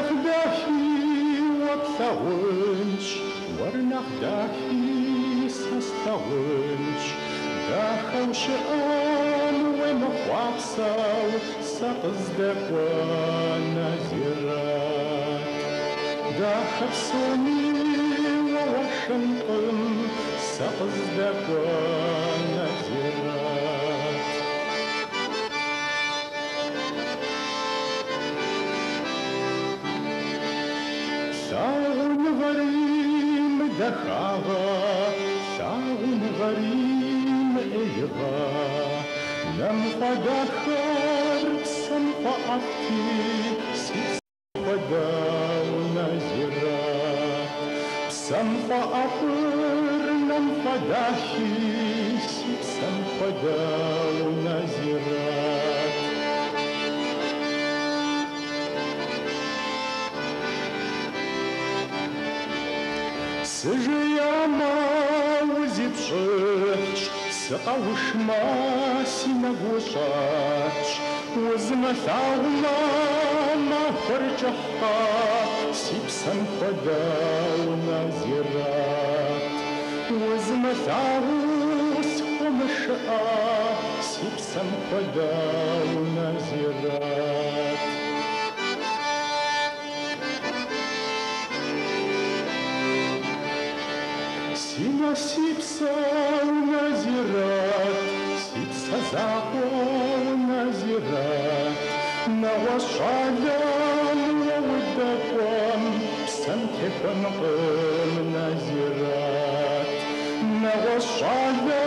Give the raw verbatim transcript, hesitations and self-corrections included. Shall